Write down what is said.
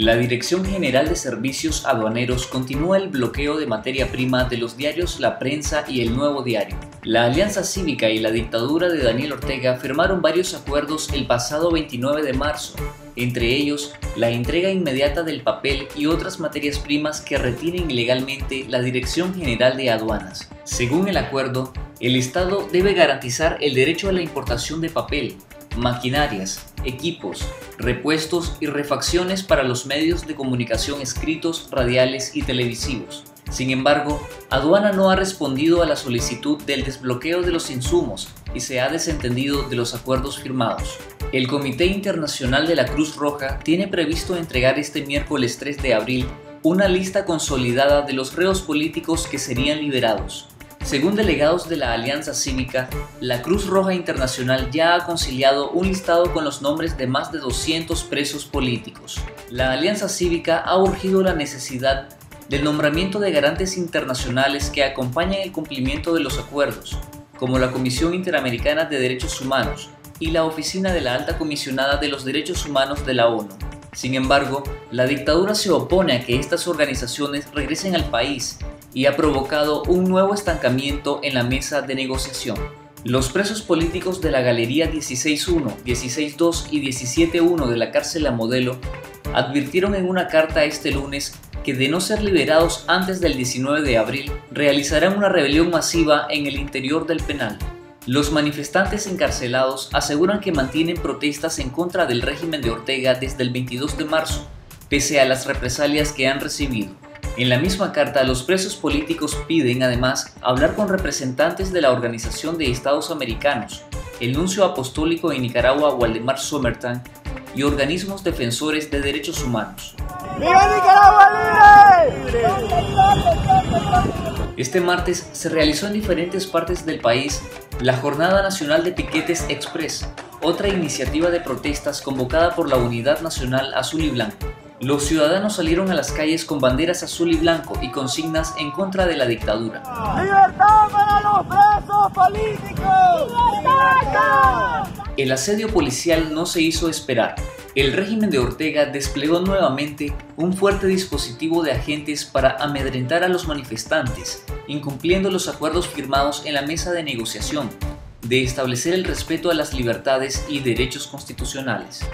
La Dirección General de Servicios Aduaneros continúa el bloqueo de materia prima de los diarios La Prensa y El Nuevo Diario. La Alianza Cívica y la dictadura de Daniel Ortega firmaron varios acuerdos el pasado 29 de marzo, entre ellos la entrega inmediata del papel y otras materias primas que retiren ilegalmente la Dirección General de Aduanas. Según el acuerdo, el Estado debe garantizar el derecho a la importación de papel, maquinarias, equipos, repuestos y refacciones para los medios de comunicación escritos, radiales y televisivos. Sin embargo, Aduana no ha respondido a la solicitud del desbloqueo de los insumos y se ha desentendido de los acuerdos firmados. El Comité Internacional de la Cruz Roja tiene previsto entregar este miércoles 3 de abril una lista consolidada de los reos políticos que serían liberados. Según delegados de la Alianza Cívica, la Cruz Roja Internacional ya ha conciliado un listado con los nombres de más de 200 presos políticos. La Alianza Cívica ha urgido la necesidad del nombramiento de garantes internacionales que acompañen el cumplimiento de los acuerdos, como la Comisión Interamericana de Derechos Humanos y la Oficina de la Alta Comisionada de los Derechos Humanos de la ONU. Sin embargo, la dictadura se opone a que estas organizaciones regresen al país y ha provocado un nuevo estancamiento en la mesa de negociación. Los presos políticos de la Galería 16-1, 16-2 y 17-1 de la cárcel La Modelo advirtieron en una carta este lunes que de no ser liberados antes del 19 de abril, realizarán una rebelión masiva en el interior del penal. Los manifestantes encarcelados aseguran que mantienen protestas en contra del régimen de Ortega desde el 22 de marzo, pese a las represalias que han recibido. En la misma carta, los presos políticos piden, además, hablar con representantes de la Organización de Estados Americanos, el nuncio apostólico en Nicaragua, Waldemar Sommertag, y organismos defensores de derechos humanos. ¡Viva Nicaragua libre! Este martes se realizó en diferentes partes del país la Jornada Nacional de Piquetes Express, otra iniciativa de protestas convocada por la Unidad Nacional Azul y Blanco. Los ciudadanos salieron a las calles con banderas azul y blanco y consignas en contra de la dictadura. ¡Libertad para los presos políticos! ¡Libertad! El asedio policial no se hizo esperar. El régimen de Ortega desplegó nuevamente un fuerte dispositivo de agentes para amedrentar a los manifestantes, incumpliendo los acuerdos firmados en la mesa de negociación de establecer el respeto a las libertades y derechos constitucionales.